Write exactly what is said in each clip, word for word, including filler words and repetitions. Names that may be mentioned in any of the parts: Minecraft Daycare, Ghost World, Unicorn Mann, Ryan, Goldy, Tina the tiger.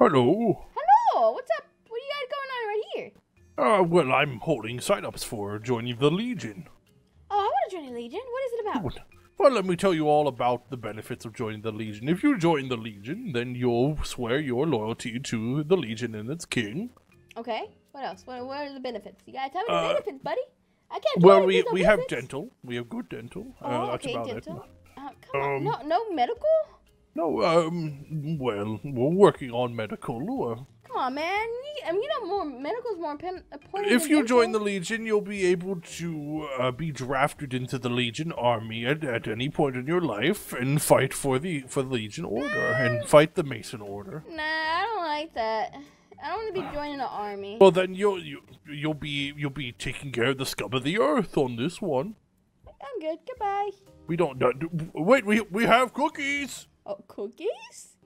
Hello. Hello. What's up? What do you got going on right here? Uh, well, I'm holding sign-ups for joining the Legion. Oh, I want to join the Legion. What is it about? Well, let me tell you all about the benefits of joining the Legion. If you join the Legion, then you'll swear your loyalty to the Legion and its king. Okay. What else? What, what are the benefits? You gotta tell me the uh, benefits, buddy. I can't. Well, we we have benefits. dental. We have good dental. Oh, uh, that's okay, about dental. It. Uh, come um, on. No, no medical. No, um, well, we're working on medical. Uh, Come on, man. You, I mean, you know, more medical's more important. If you dental. join the Legion, you'll be able to uh, be drafted into the Legion army at, at any point in your life and fight for the for the Legion order nah. and fight the Mason order. Nah, I don't like that. I don't want to be joining the army. Well, then you'll you, you'll be you'll be taking care of the scum of the earth on this one. I'm good. Goodbye. We don't. Uh, wait, we we have cookies. Oh, cookies?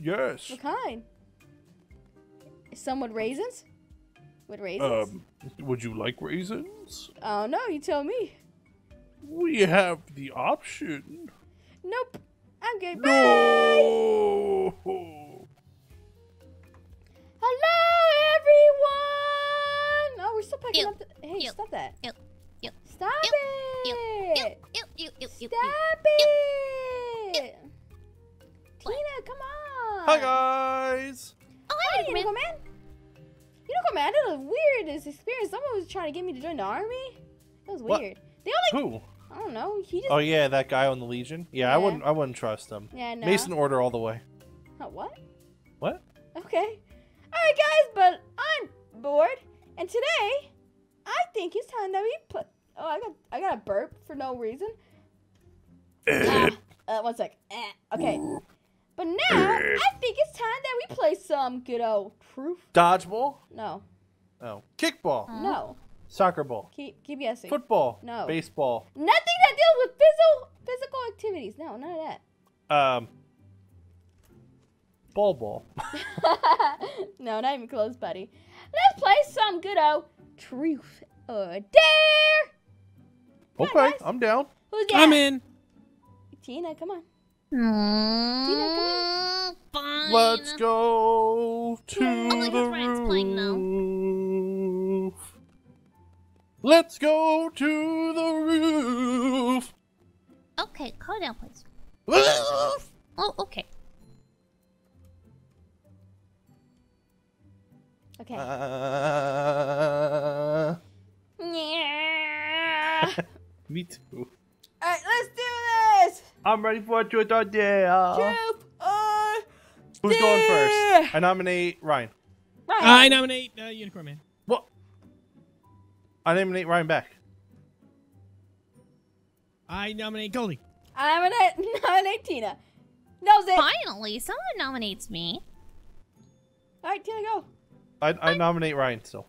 Yes. What kind? Some with raisins? With raisins? Um, would you like raisins? Oh, no, you tell me. We have the option. Nope. I'm good. No! Bye! Hello, everyone! Oh, we're still packing ew. up the... Hey, ew. stop that. Ew. Ew. Stop ew. it! Ew. Ew. Ew. Stop ew. it! Ew. Tina, come on! Hi, guys! Oh, hi, hi Unicorn Man. Unicorn Man, I had the weirdest experience. Someone was trying to get me to join the army. That was weird. What? They only who? I don't know. He just. Oh yeah, that guy on the Legion. Yeah, yeah. I wouldn't. I wouldn't trust him. Yeah, no. Mason order all the way. Huh, what? What? Okay. All right, guys, but I'm bored, and today I think it's time that we put. Oh, I got. I got a burp for no reason. uh, one sec. Uh, okay. But now, I think it's time that we play some good old truth. Dodgeball? No. Oh. Kickball? No. Soccer ball? Keep, keep guessing. Football? No. Baseball? Nothing that deals with physical, physical activities. No, none of that. Um. Ball ball. No, not even close, buddy. Let's play some good old truth or dare. Come okay, on, I'm down. Who's down? I'm in. Tina, come on. Tina, Fine. Let's go to oh the roof. Playing now. Let's go to the roof. Okay, calm down, please. Roof. Oh, okay. Okay. Uh... Yeah. Me too. All right, let's do this! I'm ready for a truth or dare. Truth or Who's dare. going first? I nominate Ryan. Ryan. I nominate uh, Unicorn Man. What? I nominate Ryan back. I nominate Goldy. I nominate, nominate Tina. Knows it. Finally, someone nominates me. All right, Tina, go. I, I, I nominate Ryan still.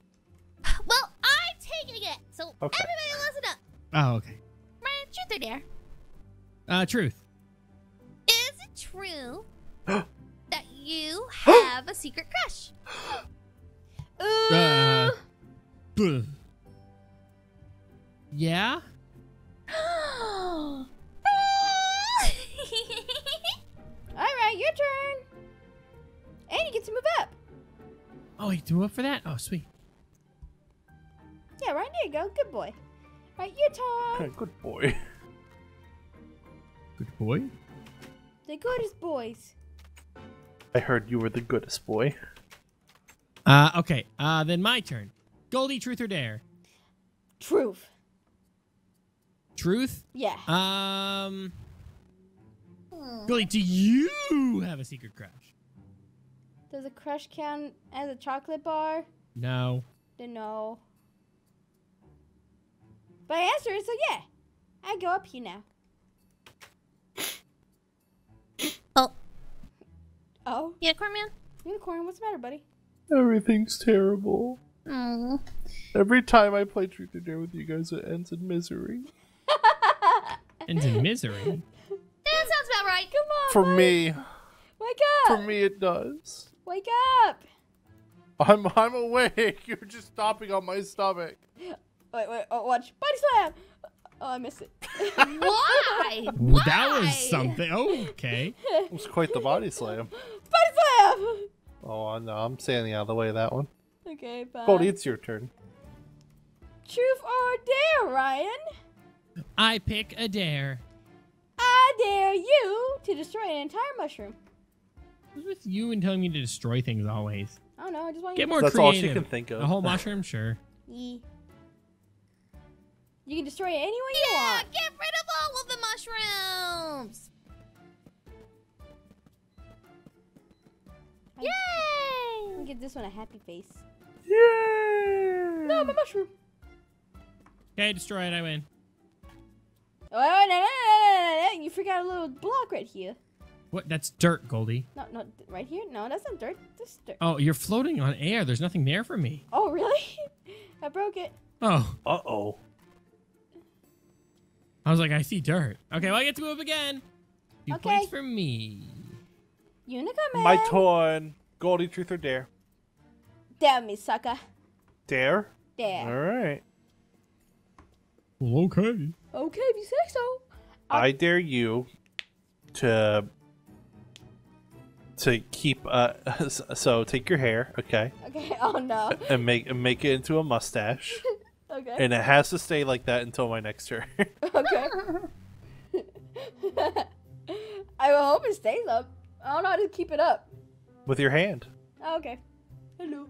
So. Well, I'm taking it. So okay. Everybody listen up. Oh, okay. Truth or dare? Uh, truth. Is it true that you have a secret crush? Ooh. Uh, yeah. All right, your turn. And you get to move up. Oh, you threw up for that? Oh, sweet. Yeah, right there you go. Good boy. Right, your turn. Good boy. Good boy? The goodest boys. I heard you were the goodest boy. Uh, okay. Uh, then my turn. Goldy, truth or dare? Truth. Truth? Yeah. Um. Mm. Goldy, do you have a secret crush? Does a crush count as a chocolate bar? No. Then no. But I answer is so yeah. I go up here now. Oh. Oh? Unicorn Man? Unicorn, what's the matter, buddy? Everything's terrible. Mm. Every time I play Truth or Dare with you guys, it ends in misery. Ends in misery? That sounds about right. Come on, For buddy. me. Wake up. For me, it does. Wake up. I'm, I'm awake. You're just stomping on my stomach. Wait, wait, oh, watch. Body slam! Oh, I missed it. Why? Why? That was something. Oh, okay. It was quite the body slam. Body slam! Oh, no, I'm standing out of the way of that one. Okay, bye. Goldy, it's your turn. Truth or dare, Ryan? I pick a dare. I dare you to destroy an entire mushroom. What's with you and telling me to destroy things always? I don't know. I just want you Get to more That's creative. All she can think of. A whole mushroom? Sure. Yeah. You can destroy it any way yeah, you want. Yeah, get rid of all of the mushrooms. I'm, Yay! I'm gonna give this one a happy face. Yay! No, my mushroom. Okay, destroy it. I win. Oh, no, no, no, no, no. You forgot a little block right here. What? That's dirt, Goldy. No, no, right here? No, that's not dirt. That's dirt. Oh, you're floating on air. There's nothing there for me. Oh, really? I broke it. Oh. Uh-oh. I was like, I see dirt. Okay, well, I get to move again. You okay. Points for me. Unicorn Mann. My turn. Goldy, truth or dare? Dare me, sucker. Dare? Dare. All right. Well, okay. Okay, if you say so. I, I dare you to to keep. Uh, so take your hair, okay? Okay. Oh no. And make and make it into a mustache. Okay. And it has to stay like that until my next turn. Okay. I will hope it stays up. I don't know how to keep it up. With your hand. Oh, okay. Hello.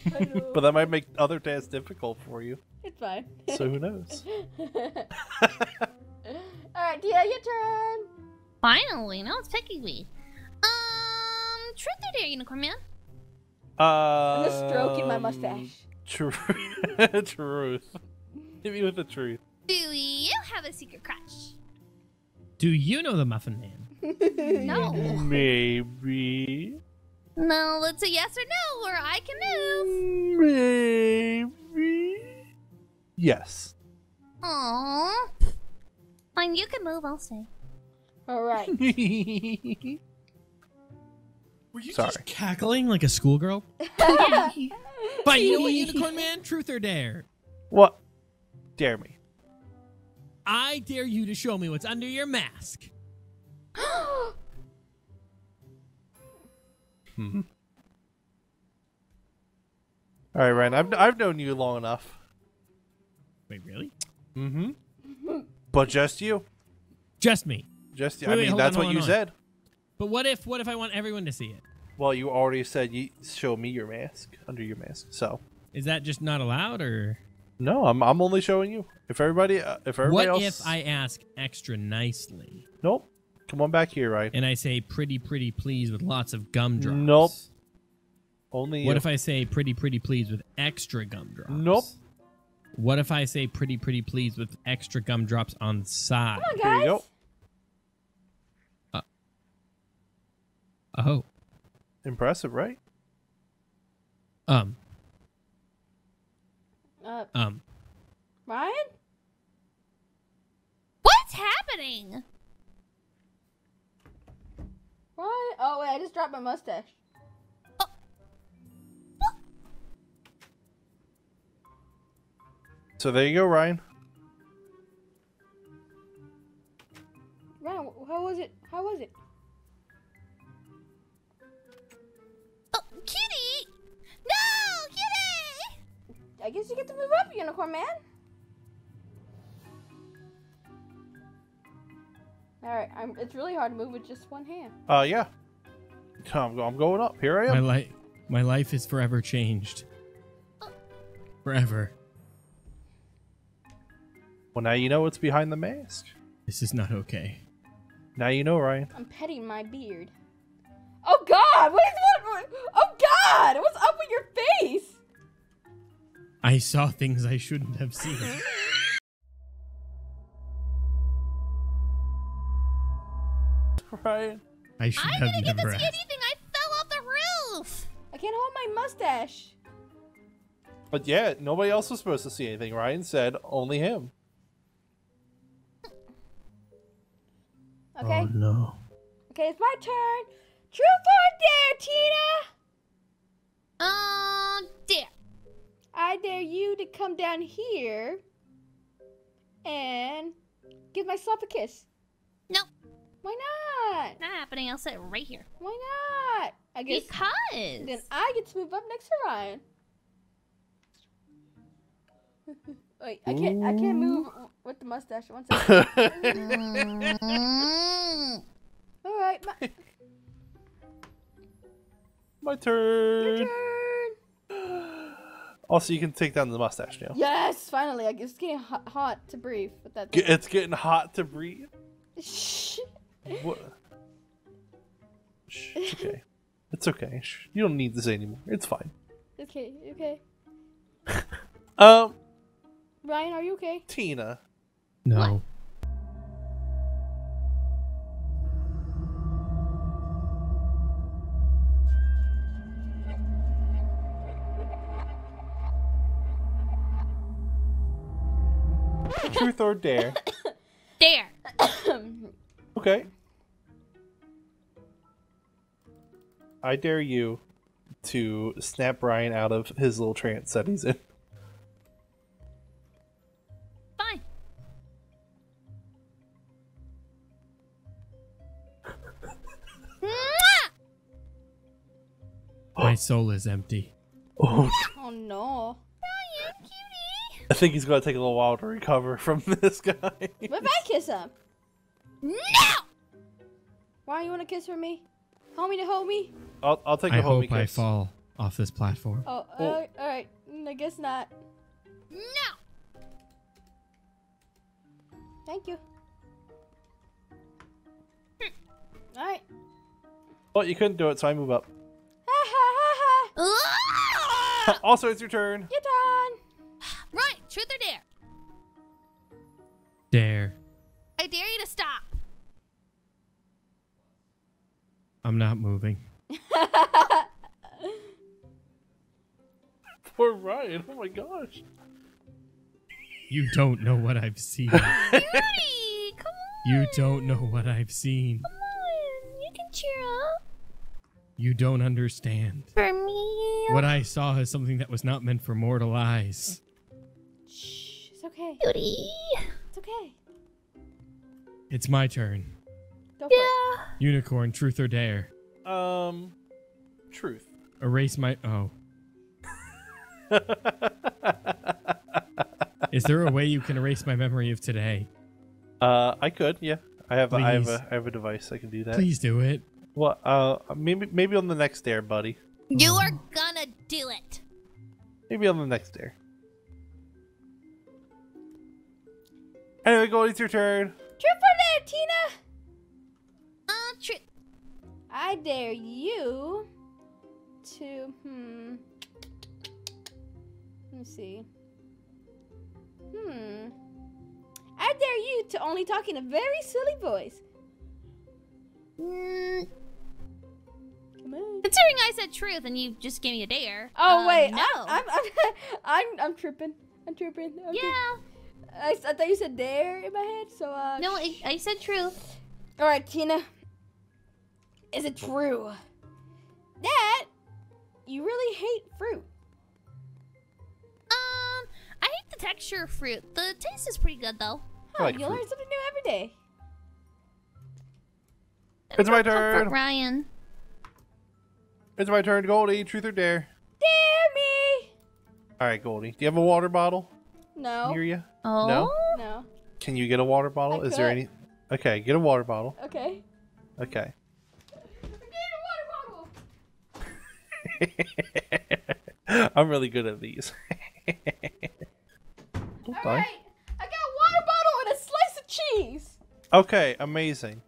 Hello. But that might make other tasks difficult for you. It's fine. So who knows? Alright, Tina, your turn! Finally, now it's picky week. Um, truth or dare, Unicorn Mann? Uh, I'm just stroking my mustache. Truth. Truth. Hit me with the truth. Do you have a secret crush? Do you know the Muffin Man? No. Maybe. No, let's say yes or no, or I can move. Maybe. Yes. Aww. Fine, you can move, I'll say. Alright. Were you Sorry. just cackling like a schoolgirl? But you know what, Unicorn Mann? Truth or dare? What? Dare me. I dare you to show me what's under your mask. Hmm. All right, Ryan. I've I've known you long enough. Wait, really? Mm-hmm. But just you. Just me. Just you. Wait, I mean, wait, that's on, what you on. said. But what if what if I want everyone to see it? Well, you already said you show me your mask under your mask. So is that just not allowed, or? No, I'm I'm only showing you. If everybody, uh, if everybody what else. What if I ask extra nicely? Nope. Come on back here, Ryan. And I say pretty, pretty please with lots of gumdrops. Nope. Only. What if I say pretty, pretty please with extra gumdrops? Nope. What if I say pretty, pretty please with extra gumdrops on the side? Come on, guys. Here you go. Uh, oh. Impressive, right? Um. Uh, um. Ryan? What's happening? What? Oh, wait, I just dropped my mustache. Oh. What? So there you go, Ryan. Ryan, how was it? How was it? Oh, kitty! No, kitty! I guess you get to move up, Unicorn Mann. All right, I'm, it's really hard to move with just one hand. Uh, yeah. I'm, I'm going up. Here I am. My life, my life is forever changed. Oh. Forever. Well, now you know what's behind the mask. This is not okay. Now you know, Ryan. I'm petting my beard. Oh God! What is what? Oh God! What's up with your face? I saw things I shouldn't have seen. Ryan. I should I have didn't never get to see anything. I fell off the roof. I can't hold my mustache. But yeah, nobody else was supposed to see anything. Ryan said only him. Okay. Oh no. Okay, it's my turn. Truth or dare, Tina? Um, dare. I dare you to come down here and give myself a kiss. No. Why not? not? Not happening. I'll sit right here. Why not? I guess. Because. Then I get to move up next to Ryan. Wait, I can't. Ooh. I can't move with the mustache. One second. All right, my, my turn. Your turn. Also, you can take down the mustache now. Yes, finally. I, it's getting hot, hot to breathe. With that thing. It's getting hot to breathe. What? It's okay. It's okay. You don't need this anymore. It's fine. Okay. Okay. um. Ryan, are you okay? Tina. No. Truth or dare? Dare. Okay. I dare you to snap Ryan out of his little trance that he's in. Fine. My soul is empty. Oh, oh no. I think he's going to take a little while to recover from this guy. What if I kiss him? No! Why you want to kiss for me? Homie to homie? I'll, I'll take I a homie kiss. I hope I fall off this platform. Oh, oh. Uh, all right. I guess not. No! Thank you. Hm. All right. Well, you couldn't do it, so I move up. Ha ha ha ha! Also, it's your turn. Your turn! Right, truth or dare? Dare. I dare you to stop. I'm not moving. Poor Ryan, oh my gosh. You don't know what I've seen. Beauty, come on. You don't know what I've seen. Come on, you can cheer up. You don't understand. For me. What I saw is something that was not meant for mortal eyes. Okay. Beauty. It's okay. It's my turn. Go for yeah. it. Unicorn, truth or dare? Um, truth. Erase my. Oh. Is there a way you can erase my memory of today? Uh, I could. Yeah, I have. A, I have a. I have a device. I can do that. Please do it. Well, uh, maybe maybe on the next dare, buddy. You oh. are gonna do it. Maybe on the next dare. Anyway, Goldy, it's your turn. Truth or dare, Tina? Uh, truth. I dare you to, hmm. Let me see. Hmm. I dare you to only talk in a very silly voice. Mm. Come on. Considering I said truth and you just gave me a dare. Oh, um, wait. No. I'm, I'm, I'm, I'm, I'm tripping. I'm tripping. I'm yeah. Tripping. I, I thought you said dare in my head, so uh... No, I, I said truth. All right, Tina. Is it true that you really hate fruit? Um, I hate the texture of fruit. The taste is pretty good, though. Huh, like you fruit. learn something new every day. It's my turn. Ryan. It's my turn, Goldy. Truth or dare? Dare me! All right, Goldy. Do you have a water bottle? No. Near you? Oh. No? No. Can you get a water bottle? I Is could. there any? Okay, get a water bottle. Okay. Okay. I'm getting a water bottle. I'm really good at these. All right. Bye. I got a water bottle and a slice of cheese. Okay, amazing.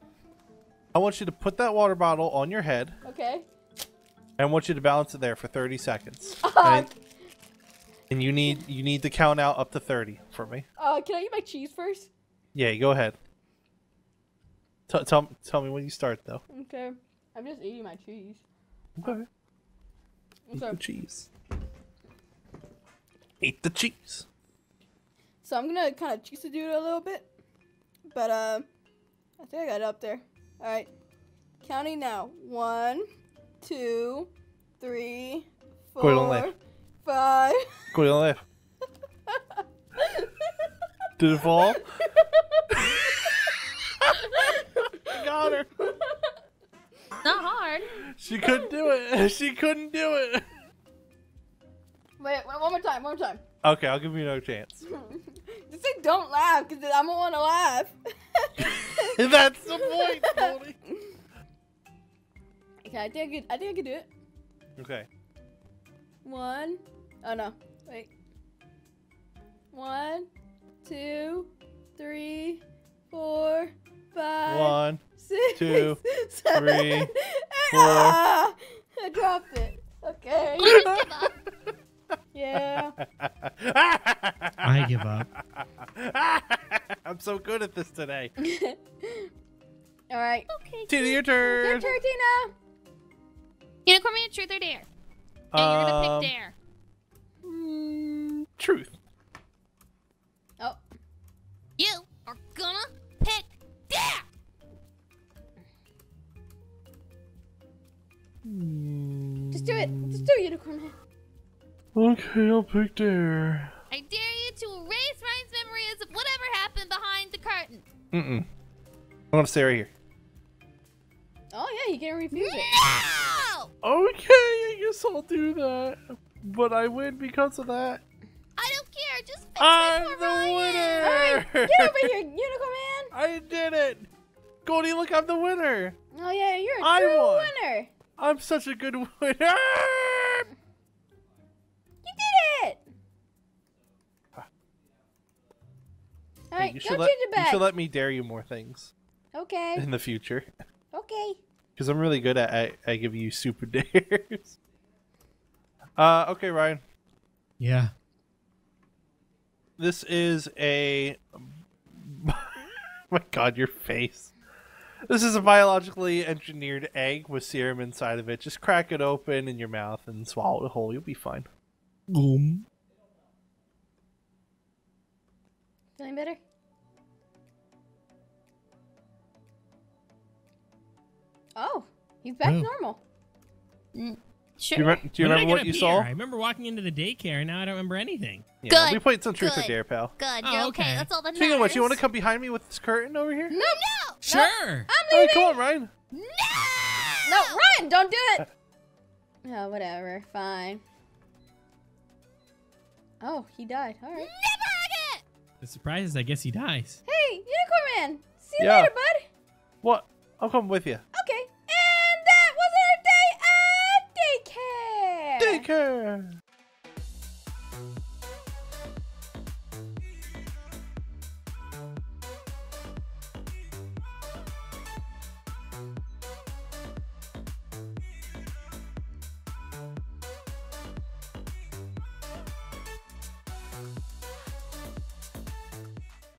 I want you to put that water bottle on your head. Okay. And I want you to balance it there for thirty seconds. Right? And you need you need to count out up to thirty for me. Uh, can I eat my cheese first? Yeah, go ahead. T tell tell me when you start though. Okay, I'm just eating my cheese. Okay. Eat the cheese. Eat the cheese. So I'm gonna kind of cheese the dude a little bit, but um, uh, I think I got it up there. All right, counting now. One, two, three, four. Go on left. Five. Go on left. Did it fall? Got her. She couldn't do it. She couldn't do it. Wait, one more time. One more time. Okay, I'll give you another chance. Just say don't laugh, because I don't want to laugh. That's the point, Goldy. Okay, I think I, could, I think I could do it. Okay. One. Oh, no. Wait. One, two, three, four, five, One, six, two, seven, three, eight. Four. Ah, I dropped it. Okay. Yeah. I give up. I'm so good at this today. All right. Okay. Tina, your turn. Your turn, Tina. Unicorn Man, truth or dare? And um, you're gonna pick dare. Mm, truth. Oh. You are gonna pick dare. Mm. Just do it. Just do it, Unicorn Man. Okay, I'll pick dare. I dare you to erase Ryan's memories of whatever happened behind the curtain. Mm-mm. I'm gonna stay right here. Oh yeah, you can't refuse no! it. Okay, I guess I'll do that. But I win because of that. I don't care, just fix I'm it for the Ryan. Winner! All right, get over here, Unicorn Man! I did it! Goldy, look, I'm the winner! Oh yeah, you're a I true won. winner! I'm such a good winner! You did it! Huh. Alright, hey, go let, change it back. You should let me dare you more things. Okay. In the future. Okay. Because I'm really good at I, I give you super dares. Uh, okay, Ryan. Yeah. This is a. My God, your face. This is a biologically engineered egg with serum inside of it. Just crack it open in your mouth and swallow it whole. You'll be fine. Boom. Feeling better? Oh, he's back oh. normal. Mm, sure. Do you, re do you remember what you beer? saw? I remember walking into the daycare, and now I don't remember anything. Yeah, good. We played some Truth Good. or Dare, pal. Good. You're oh, okay. okay. That's all that matters. Speaking of which, you want to come behind me with this curtain over here? No, no. Sure. No, I'm leaving. Hey, come on, Ryan. No. No, Ryan, don't do it. Oh, whatever. Fine. Oh, he died. All right. Never again. The surprise is, I guess he dies. Hey, Unicorn Man. See you yeah. later, bud. What? I'll come with you. Okay. And that was our day at daycare. Daycare.